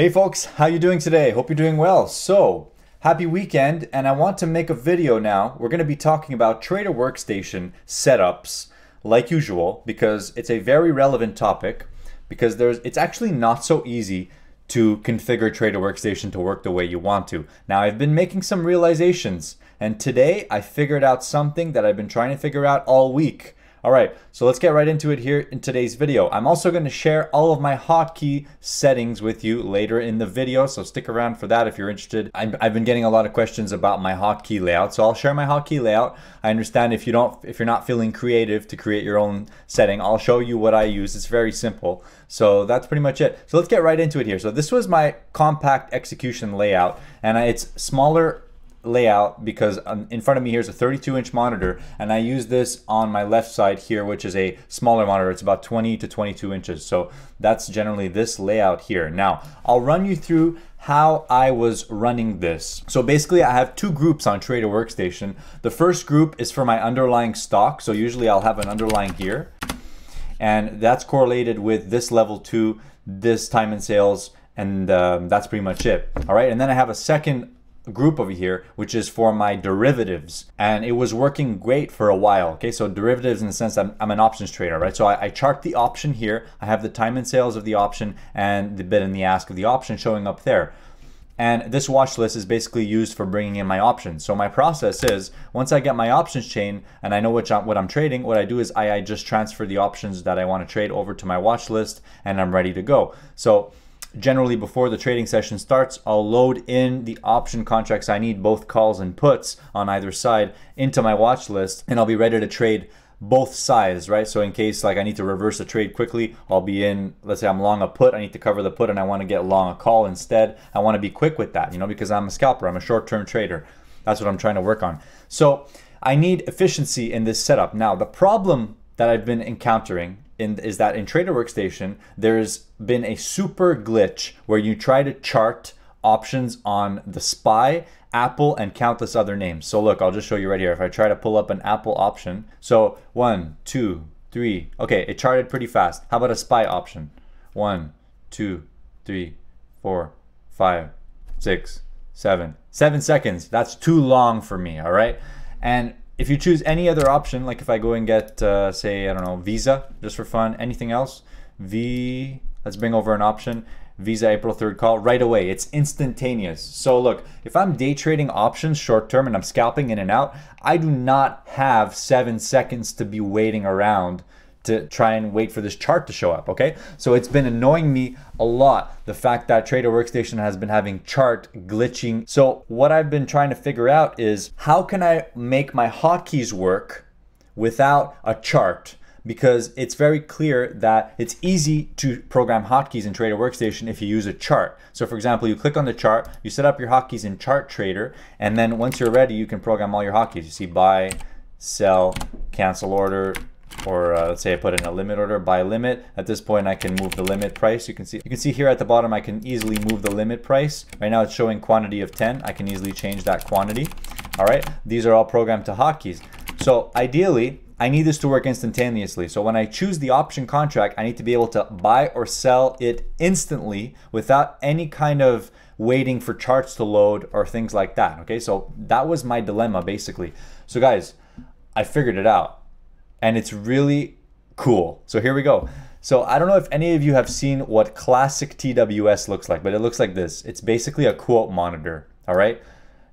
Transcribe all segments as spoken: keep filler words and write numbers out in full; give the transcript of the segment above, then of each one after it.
Hey folks, how you doing today? Hope you're doing well. So happy weekend, and I want to make a video now. We're going to be talking about Trader Workstation setups like usual, because it's a very relevant topic, because there's it's actually not so easy to configure Trader Workstation to work the way you want to. Now, I've been making some realizations, and today I figured out something that I've been trying to figure out all week. All right, so let's get right into it here in today's video. I'm also going to share all of my hotkey settings with you later in the video, so stick around for that if you're interested. I'm, I've been getting a lot of questions about my hotkey layout, so I'll share my hotkey layout. I understand if you don't, if you're not feeling creative to create your own setting, I'll show you what I use. It's very simple. So that's pretty much it. So let's get right into it here. So this was my compact execution layout, and it's smaller layout because in front of me here's a thirty-two inch monitor, and I use this on my left side here, which is a smaller monitor. It's about twenty to twenty-two inches, so that's generally this layout here. Now I'll run you through how I was running this. So basically I have two groups on Trader Workstation. The first group is for my underlying stock, so usually I'll have an underlying here, and that's correlated with this level two, this time in sales, and um, that's pretty much it. All right, and then I have a second group over here, which is for my derivatives, and it was working great for a while. Okay, so derivatives in the sense I'm, I'm an options trader, right? So I, I chart the option here, I have the time and sales of the option and the bid and the ask of the option showing up there, and this watch list is basically used for bringing in my options. So my process is, once I get my options chain and I know which what I'm trading, what I do is I, I just transfer the options that I want to trade over to my watch list, and I'm ready to go. So generally before the trading session starts, I'll load in the option contracts I need, both calls and puts on either side, into my watch list, and I'll be ready to trade both sides, right? So in case like I need to reverse a trade quickly, I'll be in, let's say I'm long a put, I need to cover the put and I want to get long a call instead. I want to be quick with that, you know, because I'm a scalper, I'm a short-term trader. That's what I'm trying to work on. So I need efficiency in this setup. Now the problem that I've been encountering In, is that in Trader Workstation, there's been a super glitch where you try to chart options on the S P Y, Apple, and countless other names. So look, I'll just show you right here. If I try to pull up an Apple option, so one, two, three, okay, it charted pretty fast. How about a S P Y option? One, two, three, four, five, six, seven. Seven seconds, that's too long for me, all right? And if you choose any other option, like if I go and get, uh, say, I don't know, Visa, just for fun, anything else, V, let's bring over an option, Visa April third call, right away, it's instantaneous. So look, if I'm day trading options short term and I'm scalping in and out, I do not have seven seconds to be waiting around to try and wait for this chart to show up, okay? So it's been annoying me a lot, the fact that Trader Workstation has been having chart glitching. So what I've been trying to figure out is, how can I make my hotkeys work without a chart? Because it's very clear that it's easy to program hotkeys in Trader Workstation if you use a chart. So for example, you click on the chart, you set up your hotkeys in Chart Trader, and then once you're ready, you can program all your hotkeys. You see buy, sell, cancel order, or uh, let's say I put in a limit order, buy limit. At this point I can move the limit price. You can see you can see here at the bottom I can easily move the limit price. Right now it's showing quantity of ten. I can easily change that quantity. All right, these are all programmed to hotkeys. So ideally I need this to work instantaneously. So when I choose the option contract, I need to be able to buy or sell it instantly without any kind of waiting for charts to load or things like that. Okay, so that was my dilemma basically. So guys, I figured it out, and it's really cool. So here we go. So I don't know if any of you have seen what classic T W S looks like, but it looks like this. It's basically a quote monitor, all right?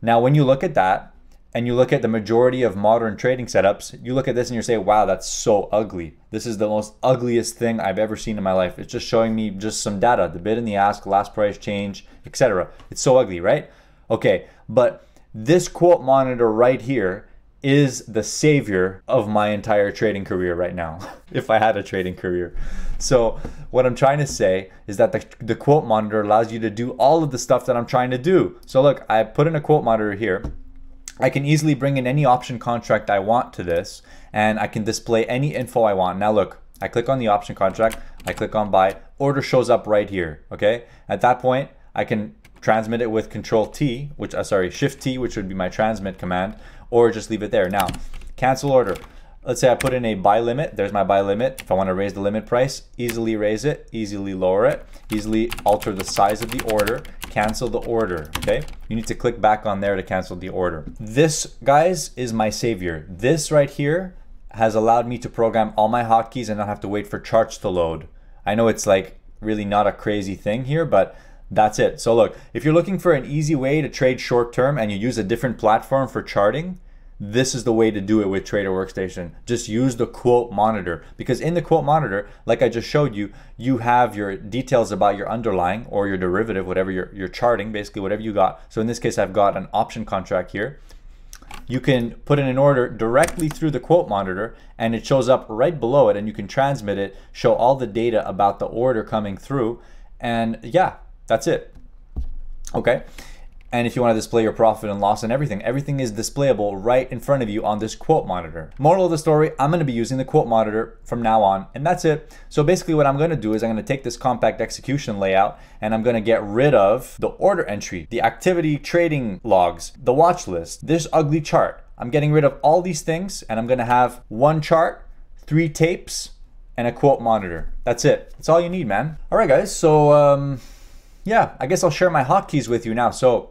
Now, when you look at that, and you look at the majority of modern trading setups, you look at this and you say, wow, that's so ugly. This is the most ugliest thing I've ever seen in my life. It's just showing me just some data, the bid and the ask, last price change, et cetera. It's so ugly, right? Okay, but this quote monitor right here is the savior of my entire trading career right now, if I had a trading career. So what I'm trying to say is that the, the quote monitor allows you to do all of the stuff that I'm trying to do. So look, I put in a quote monitor here. I can easily bring in any option contract I want to this, and I can display any info I want. Now look, I click on the option contract, I click on buy, order shows up right here, okay? At that point, I can transmit it with Control T, which uh, sorry, Shift T, which would be my transmit command, or just leave it there. Now, cancel order. Let's say I put in a buy limit. There's my buy limit. If I want to raise the limit price, easily raise it, easily lower it, easily alter the size of the order, cancel the order, okay? You need to click back on there to cancel the order. This, guys, is my savior. This right here has allowed me to program all my hotkeys and not have to wait for charts to load. I know it's like really not a crazy thing here, but that's it. So look, if you're looking for an easy way to trade short term and you use a different platform for charting, this is the way to do it with Trader Workstation. Just use the Quote Monitor, because in the Quote Monitor, like I just showed you, you have your details about your underlying or your derivative, whatever you're, you're charting, basically whatever you got. So in this case, I've got an option contract here. You can put in an order directly through the Quote Monitor and it shows up right below it, and you can transmit it, show all the data about the order coming through, and yeah, that's it, okay? And if you want to display your profit and loss and everything, everything is displayable right in front of you on this Quote Monitor. Moral of the story, I'm going to be using the Quote Monitor from now on, and that's it. So basically what I'm going to do is I'm going to take this compact execution layout and I'm going to get rid of the order entry, the activity trading logs, the watch list, this ugly chart. I'm getting rid of all these things and I'm going to have one chart, three tapes, and a Quote Monitor. That's it. That's all you need, man. All right, guys. So um, yeah, I guess I'll share my hotkeys with you now. So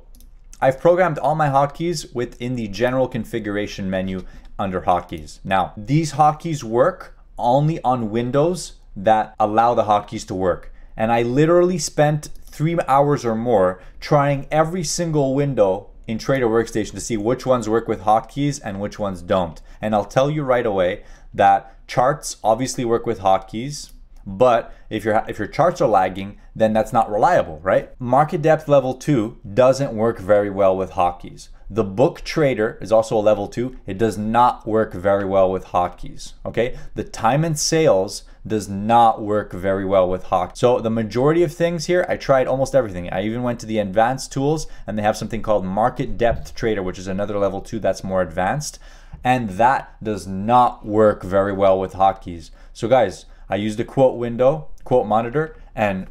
I've programmed all my hotkeys within the general configuration menu under hotkeys. Now, these hotkeys work only on windows that allow the hotkeys to work. And I literally spent three hours or more trying every single window in Trader Workstation to see which ones work with hotkeys and which ones don't. And I'll tell you right away that charts obviously work with hotkeys, but if your if your charts are lagging, then that's not reliable, right? Market depth level two doesn't work very well with hotkeys. The book trader is also a level two. It does not work very well with hotkeys, okay? The time and sales does not work very well with hotkeys. So the majority of things here, I tried almost everything. I even went to the advanced tools and they have something called market depth trader, which is another level two that's more advanced. And that does not work very well with hotkeys. So guys, I use the Quote window, Quote Monitor, and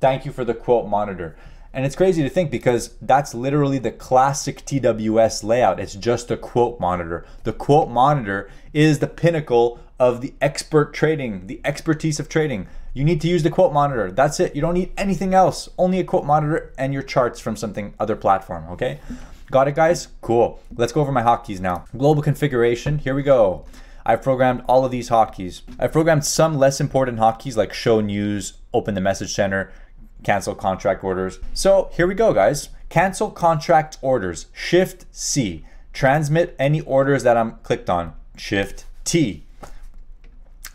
thank you for the Quote Monitor. And it's crazy to think, because that's literally the classic T W S layout. It's just a Quote Monitor. The Quote Monitor is the pinnacle of the expert trading, the expertise of trading. You need to use the Quote Monitor. That's it. You don't need anything else. Only a Quote Monitor and your charts from something other platform, okay? Got it, guys? Cool. Let's go over my hotkeys now. Global configuration, here we go. I've programmed all of these hotkeys. I've programmed some less important hotkeys like show news, open the message center, cancel contract orders. So here we go, guys. Cancel contract orders, Shift C. Transmit any orders that I'm clicked on, Shift T.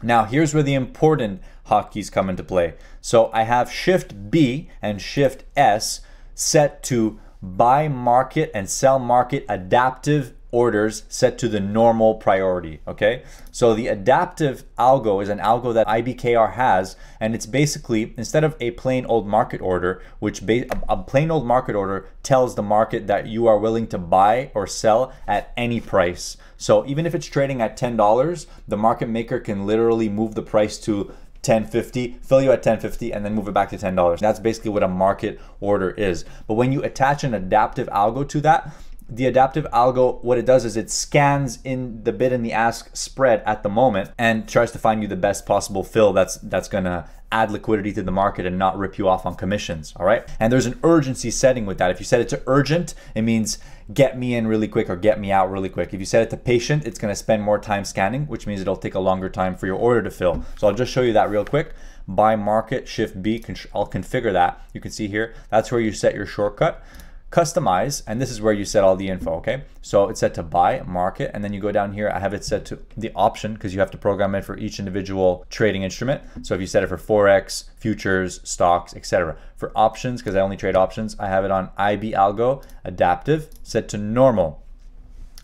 Now here's where the important hotkeys come into play. So I have Shift B and Shift S set to buy market and sell market adaptive orders set to the normal priority, okay? So the adaptive algo is an algo that I B K R has, and it's basically, instead of a plain old market order, which a plain old market order tells the market that you are willing to buy or sell at any price. So even if it's trading at ten dollars, the market maker can literally move the price to ten fifty, fill you at ten fifty, and then move it back to ten dollars. That's basically what a market order is. But when you attach an adaptive algo to that, the adaptive algo, what it does is it scans in the bid and the ask spread at the moment and tries to find you the best possible fill that's that's gonna add liquidity to the market and not rip you off on commissions, all right? And there's an urgency setting with that. If you set it to urgent, it means get me in really quick or get me out really quick. If you set it to patient, it's gonna spend more time scanning, which means it'll take a longer time for your order to fill. So I'll just show you that real quick. Buy market, Shift B, I'll configure that. You can see here, that's where you set your shortcut. Customize, and this is where you set all the info, okay? So it's set to buy market, and then you go down here, I have it set to the option, because you have to program it for each individual trading instrument. So if you set it for Forex, futures, stocks, et cetera. For options, because I only trade options, I have it on I B Algo, adaptive, set to normal.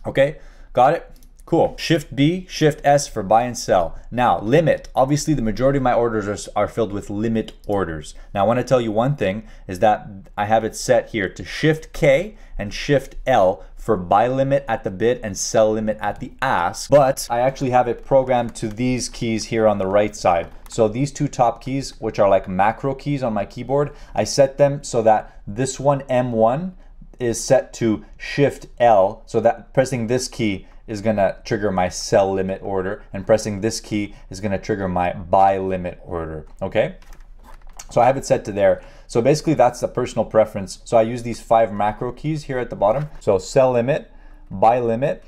Okay, got it? Cool. Shift B, Shift S for buy and sell. Now, limit. Obviously, the majority of my orders are, are filled with limit orders. Now, I want to tell you one thing is that I have it set here to Shift K and Shift L for buy limit at the bid and sell limit at the ask. But I actually have it programmed to these keys here on the right side. So these two top keys, which are like macro keys on my keyboard, I set them so that this one M one is set to Shift L, so that pressing this key is gonna trigger my sell limit order, and pressing this key is gonna trigger my buy limit order, okay? So I have it set to there. So basically that's the personal preference. So I use these five macro keys here at the bottom. So sell limit, buy limit.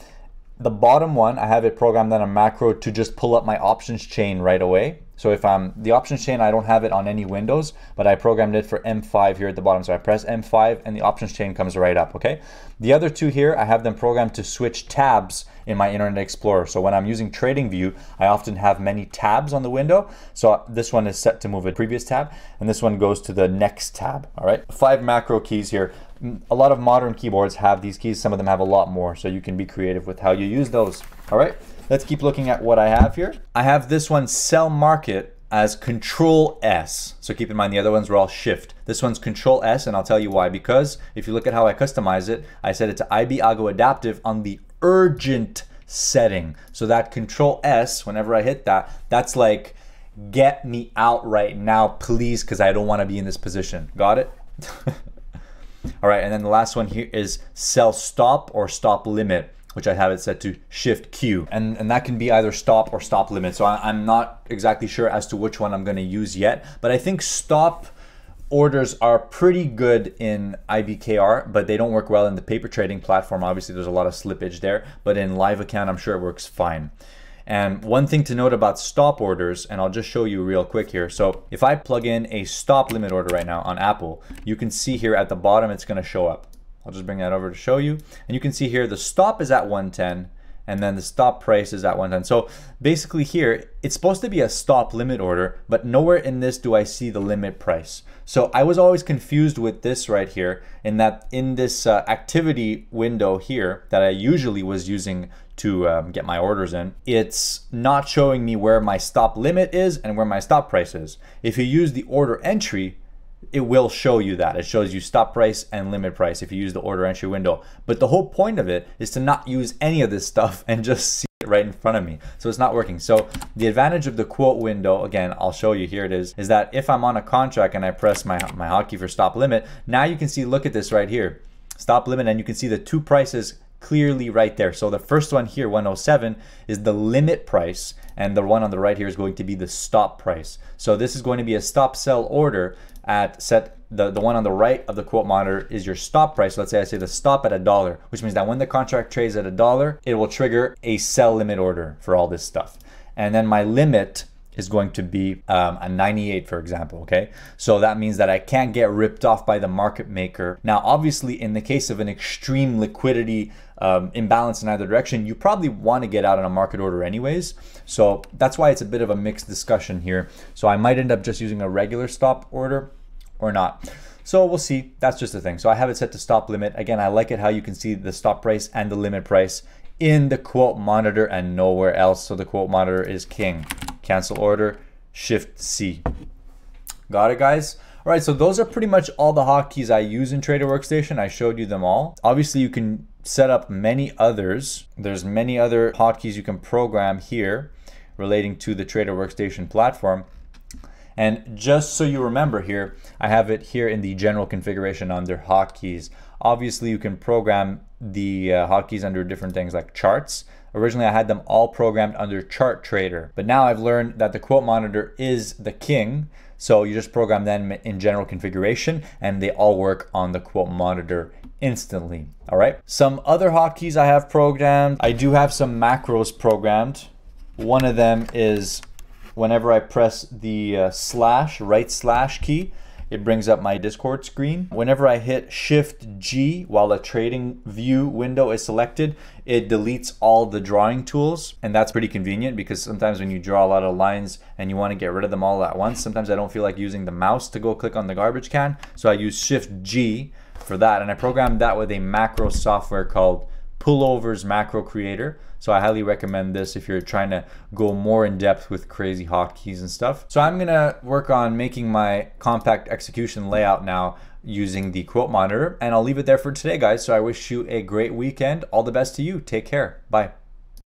The bottom one, I have it programmed on a macro to just pull up my options chain right away. So if I'm, the options chain, I don't have it on any windows, but I programmed it for M five here at the bottom. So I press M five and the options chain comes right up, okay? The other two here, I have them programmed to switch tabs in my Internet Explorer. So when I'm using TradingView, I often have many tabs on the window. So this one is set to move a previous tab, and this one goes to the next tab, all right? Five macro keys here. A lot of modern keyboards have these keys. Some of them have a lot more, so you can be creative with how you use those. All right, let's keep looking at what I have here. I have this one, sell market, as Control S. So keep in mind the other ones were all Shift. This one's Control S, and I'll tell you why. Because if you look at how I customize it, I set it to I B Algo Adaptive on the urgent setting. So that Control S, whenever I hit that, that's like, get me out right now, please, because I don't want to be in this position. Got it? All right, and then the last one here is sell stop or stop limit, which I have it set to Shift Q. And, and that can be either stop or stop limit. So I, I'm not exactly sure as to which one I'm gonna use yet, but I think stop orders are pretty good in I B K R, but they don't work well in the paper trading platform. Obviously there's a lot of slippage there, but in live account, I'm sure it works fine. And one thing to note about stop orders, and I'll just show you real quick here. So if I plug in a stop limit order right now on Apple, you can see here at the bottom, it's gonna show up. I'll just bring that over to show you. And you can see here, the stop is at one ten, and then the stop price is at one ten. So basically here, it's supposed to be a stop limit order, but nowhere in this do I see the limit price. So I was always confused with this right here, in that in this uh, activity window here that I usually was using to um, get my orders in, it's not showing me where my stop limit is and where my stop price is. If you use the order entry, it will show you that. It shows you stop price and limit price if you use the order entry window. But the whole point of it is to not use any of this stuff and just see it right in front of me. So it's not working. So the advantage of the quote window, again, I'll show you, here it is, is that if I'm on a contract and I press my, my hotkey for stop limit, now you can see, look at this right here, stop limit, and you can see the two prices clearly right there. So the first one here, one oh seven, is the limit price, and the one on the right here is going to be the stop price. So this is going to be a stop sell order at set, the, the one on the right of the quote monitor is your stop price. Let's say I say the stop at a dollar, which means that when the contract trades at a dollar, it will trigger a sell limit order for all this stuff. And then my limit is going to be um, a ninety-eight, for example, okay? So that means that I can't get ripped off by the market maker. Now, obviously, in the case of an extreme liquidity um, imbalance in either direction, you probably wanna get out on a market order anyways. So that's why it's a bit of a mixed discussion here. So I might end up just using a regular stop order or not. So we'll see, that's just the thing. So I have it set to stop limit. Again, I like it how you can see the stop price and the limit price in the quote monitor and nowhere else. So the quote monitor is king. Cancel order, Shift C. Got it, guys? All right, so those are pretty much all the hotkeys I use in Trader Workstation. I showed you them all. Obviously, you can set up many others. There's many other hotkeys you can program here relating to the Trader Workstation platform. And just so you remember here, I have it here in the general configuration under hotkeys. Obviously, you can program the uh, hotkeys under different things like charts. Originally, I had them all programmed under Chart Trader, but now I've learned that the quote monitor is the king. So you just program them in general configuration and they all work on the quote monitor instantly. All right. Some other hotkeys I have programmed. I do have some macros programmed. One of them is whenever I press the uh, slash, right slash key, it brings up my Discord screen. Whenever I hit Shift G while a trading view window is selected, it deletes all the drawing tools. And that's pretty convenient because sometimes when you draw a lot of lines and you want to get rid of them all at once, sometimes I don't feel like using the mouse to go click on the garbage can. So I use Shift G for that. And I programmed that with a macro software called Pullovers Macro Creator. So I highly recommend this if you're trying to go more in depth with crazy hotkeys and stuff. So I'm gonna work on making my compact execution layout now using the quote monitor, and I'll leave it there for today, guys. So I wish you a great weekend. All the best to you. Take care. Bye.